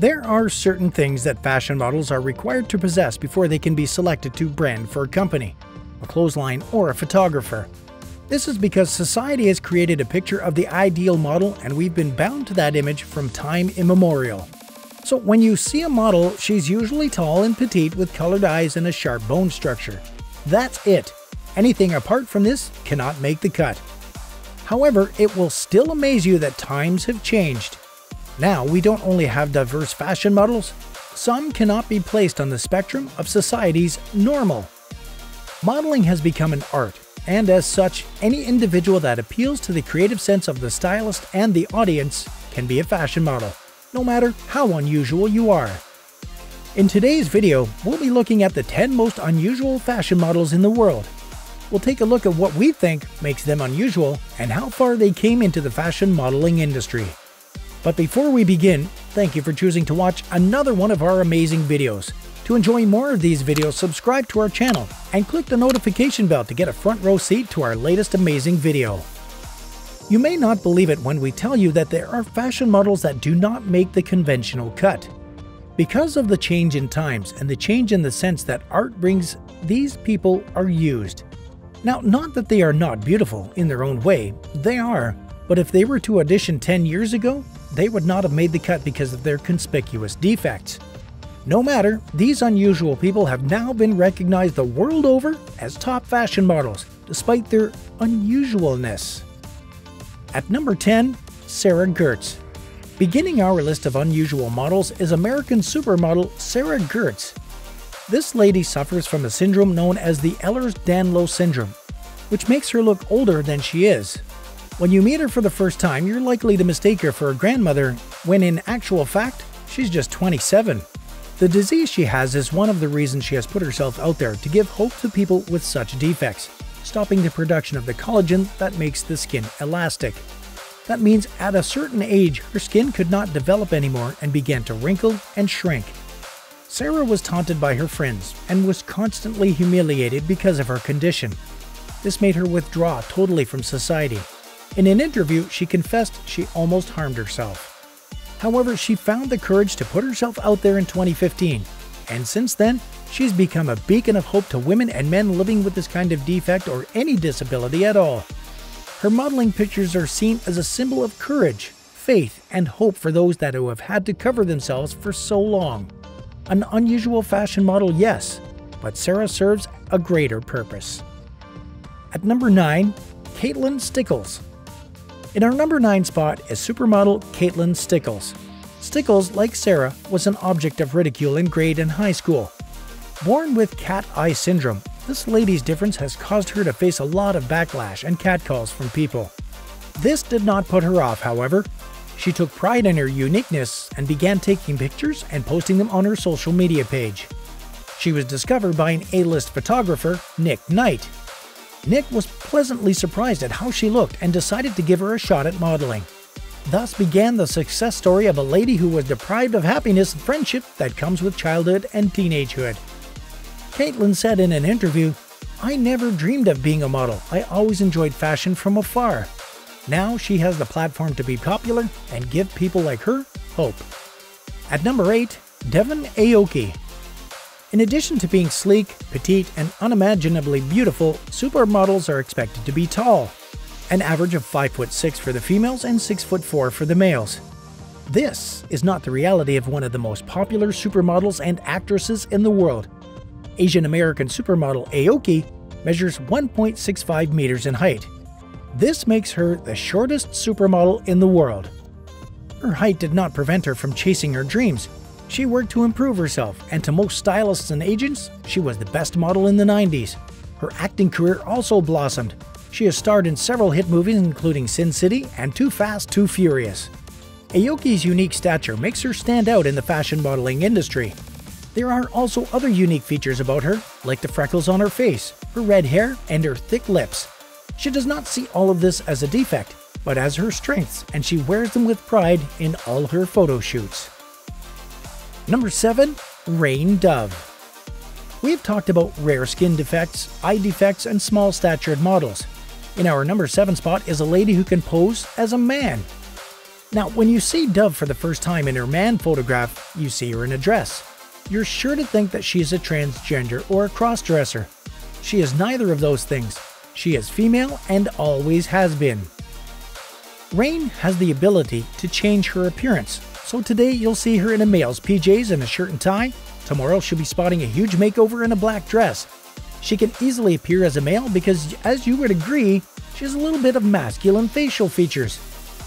There are certain things that fashion models are required to possess before they can be selected to brand for a company, a clothesline, or a photographer. This is because society has created a picture of the ideal model, and we've been bound to that image from time immemorial. So when you see a model, she's usually tall and petite with colored eyes and a sharp bone structure. That's it. Anything apart from this cannot make the cut. However, it will still amaze you that times have changed. Now we don't only have diverse fashion models, some cannot be placed on the spectrum of society's normal. Modeling has become an art, and as such, any individual that appeals to the creative sense of the stylist and the audience can be a fashion model, no matter how unusual you are. In today's video, we'll be looking at the 10 most unusual fashion models in the world. We'll take a look at what we think makes them unusual and how far they came into the fashion modeling industry. But before we begin, thank you for choosing to watch another one of our amazing videos. To enjoy more of these videos, subscribe to our channel and click the notification bell to get a front row seat to our latest amazing video. You may not believe it when we tell you that there are fashion models that do not make the conventional cut. Because of the change in times and the change in the sense that art brings, these people are used. Now, not that they are not beautiful in their own way, they are, but if they were to audition 10 years ago, they would not have made the cut because of their conspicuous defects. No matter, these unusual people have now been recognized the world over as top fashion models, despite their unusualness. At number 10, Sarah Gertz. Beginning our list of unusual models is American supermodel Sarah Gertz. This lady suffers from a syndrome known as the Ehlers-Danlos Syndrome, which makes her look older than she is. When you meet her for the first time, you're likely to mistake her for a grandmother, when in actual fact, she's just 27. The disease she has is one of the reasons she has put herself out there to give hope to people with such defects, stopping the production of the collagen that makes the skin elastic. That means at a certain age, her skin could not develop anymore and began to wrinkle and shrink. Sarah was taunted by her friends and was constantly humiliated because of her condition. This made her withdraw totally from society. In an interview, she confessed she almost harmed herself. However, she found the courage to put herself out there in 2015, and since then, she's become a beacon of hope to women and men living with this kind of defect or any disability at all. Her modeling pictures are seen as a symbol of courage, faith, and hope for those that who have had to cover themselves for so long. An unusual fashion model, yes, but Sarah serves a greater purpose. At number 9, Kaitlyn Stickles. In our number 9 spot is supermodel Kaitlyn Stickles. Stickles, like Sarah, was an object of ridicule in grade and high school. Born with cat eye syndrome, this lady's difference has caused her to face a lot of backlash and catcalls from people. This did not put her off, however. She took pride in her uniqueness and began taking pictures and posting them on her social media page. She was discovered by an A-list photographer, Nick Knight. Nick was pleasantly surprised at how she looked and decided to give her a shot at modeling. Thus began the success story of a lady who was deprived of happiness and friendship that comes with childhood and teenagehood. Kaitlyn said in an interview, "I never dreamed of being a model. I always enjoyed fashion from afar. Now she has the platform to be popular and give people like her hope." At number 8, Devon Aoki. In addition to being sleek, petite, and unimaginably beautiful, supermodels are expected to be tall, an average of 5'6" for the females and 6'4" for the males. This is not the reality of one of the most popular supermodels and actresses in the world. Asian American supermodel Aoki measures 1.65 meters in height. This makes her the shortest supermodel in the world. Her height did not prevent her from chasing her dreams. She worked to improve herself, and to most stylists and agents, she was the best model in the 90s. Her acting career also blossomed. She has starred in several hit movies including Sin City and Too Fast, Too Furious. Aoki's unique stature makes her stand out in the fashion modeling industry. There are also other unique features about her, like the freckles on her face, her red hair, and her thick lips. She does not see all of this as a defect, but as her strengths, and she wears them with pride in all her photo shoots. Number 7, Rain Dove. We've talked about rare skin defects, eye defects, and small-statured models. In our number 7 spot is a lady who can pose as a man. Now, when you see Dove for the first time in her man photograph, you see her in a dress. You're sure to think that she is a transgender or a crossdresser. She is neither of those things. She is female and always has been. Rain has the ability to change her appearance, so today you'll see her in a male's PJs and a shirt and tie. Tomorrow she'll be spotting a huge makeover in a black dress. She can easily appear as a male because, as you would agree, she has a little bit of masculine facial features.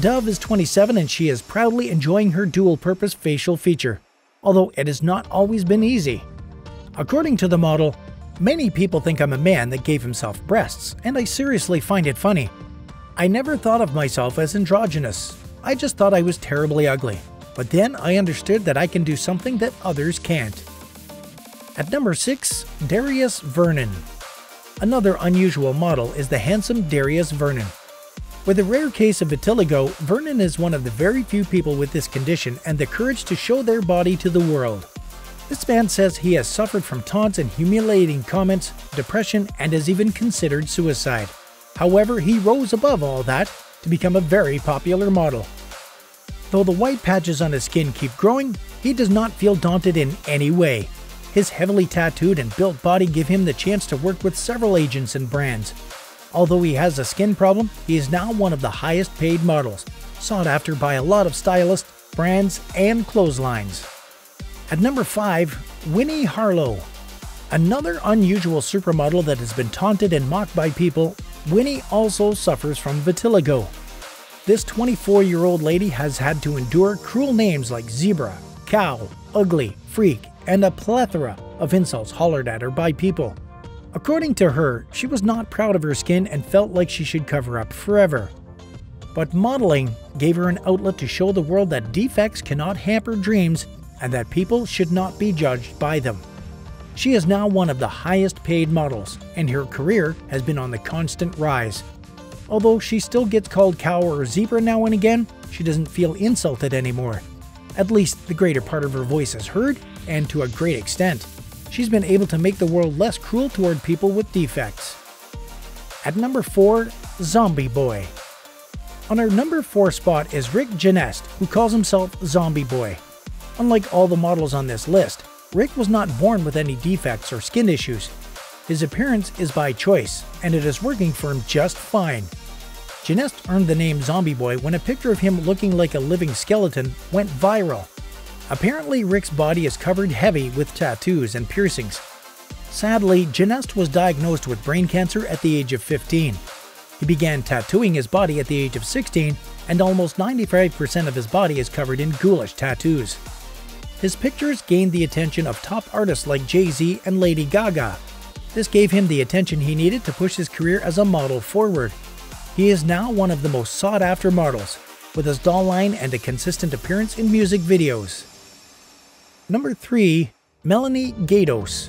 Dove is 27 and she is proudly enjoying her dual-purpose facial feature, although it has not always been easy. According to the model, "Many people think I'm a man that gave himself breasts, and I seriously find it funny. I never thought of myself as androgynous. I just thought I was terribly ugly. But then I understood that I can do something that others can't." At number 6, Darius Vernon. Another unusual model is the handsome Darius Vernon. With a rare case of vitiligo, Vernon is one of the very few people with this condition and the courage to show their body to the world. This man says he has suffered from taunts and humiliating comments, depression, and has even considered suicide. However, he rose above all that to become a very popular model. Though the white patches on his skin keep growing, he does not feel daunted in any way. His heavily tattooed and built body give him the chance to work with several agents and brands. Although he has a skin problem, he is now one of the highest paid models, sought after by a lot of stylists, brands, and clothes lines. At number 5, Winnie Harlow. Another unusual supermodel that has been taunted and mocked by people, Winnie also suffers from vitiligo. This 24-year-old lady has had to endure cruel names like zebra, cow, ugly, freak, and a plethora of insults hollered at her by people. According to her, she was not proud of her skin and felt like she should cover up forever. But modeling gave her an outlet to show the world that defects cannot hamper dreams and that people should not be judged by them. She is now one of the highest paid models, and her career has been on the constant rise. Although she still gets called cow or zebra now and again, she doesn't feel insulted anymore. At least the greater part of her voice is heard, and to a great extent. She's been able to make the world less cruel toward people with defects. At number 4, Zombie Boy. On our number 4 spot is Rick Genest, who calls himself Zombie Boy. Unlike all the models on this list, Rick was not born with any defects or skin issues. His appearance is by choice, and it is working for him just fine. Genest earned the name Zombie Boy when a picture of him looking like a living skeleton went viral. Apparently, Rick's body is covered heavy with tattoos and piercings. Sadly, Genest was diagnosed with brain cancer at the age of 15. He began tattooing his body at the age of 16, and almost 95% of his body is covered in ghoulish tattoos. His pictures gained the attention of top artists like Jay-Z and Lady Gaga. This gave him the attention he needed to push his career as a model forward. He is now one of the most sought-after models, with his doll line and a consistent appearance in music videos. Number 3, Melanie Gaydos.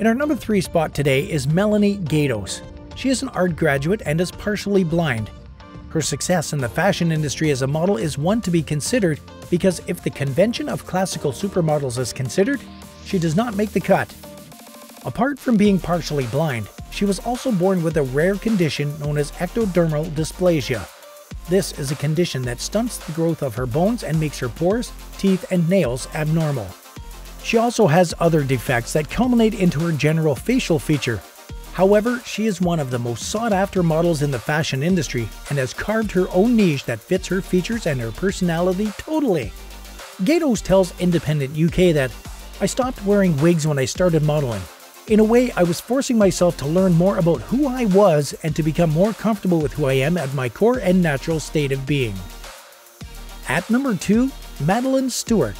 In our number 3 spot today is Melanie Gaydos. She is an art graduate and is partially blind. Her success in the fashion industry as a model is one to be considered because if the convention of classical supermodels is considered, she does not make the cut. Apart from being partially blind, she was also born with a rare condition known as ectodermal dysplasia. This is a condition that stunts the growth of her bones and makes her pores, teeth, and nails abnormal. She also has other defects that culminate into her general facial feature. However, she is one of the most sought-after models in the fashion industry and has carved her own niche that fits her features and her personality totally. Gaydos tells Independent UK that, "I stopped wearing wigs when I started modeling. In a way, I was forcing myself to learn more about who I was and to become more comfortable with who I am at my core and natural state of being." At number 2, Madeline Stewart.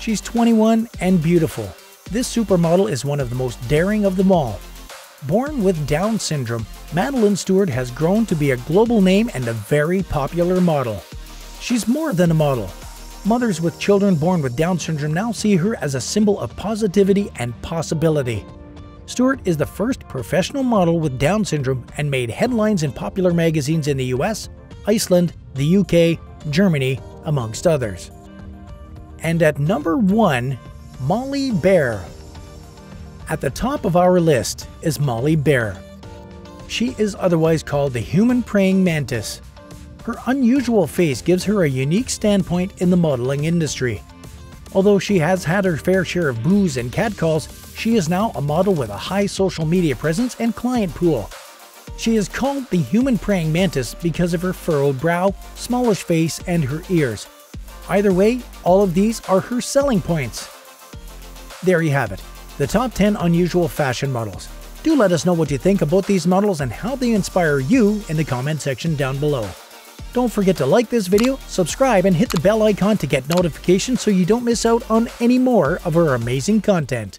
She's 21 and beautiful. This supermodel is one of the most daring of them all. Born with Down syndrome, Madeline Stewart has grown to be a global name and a very popular model. She's more than a model. Mothers with children born with Down syndrome now see her as a symbol of positivity and possibility. Stewart is the first professional model with Down syndrome and made headlines in popular magazines in the US, Iceland, the UK, Germany, amongst others. And at number 1, Molly Bear. At the top of our list is Molly Bear. She is otherwise called the human praying mantis. Her unusual face gives her a unique standpoint in the modeling industry. Although she has had her fair share of boos and catcalls, she is now a model with a high social media presence and client pool. She is called the human praying mantis because of her furrowed brow, smallish face, and her ears. Either way, all of these are her selling points. There you have it, the top 10 unusual fashion models. Do let us know what you think about these models and how they inspire you in the comment section down below. Don't forget to like this video, subscribe, and hit the bell icon to get notifications so you don't miss out on any more of our amazing content.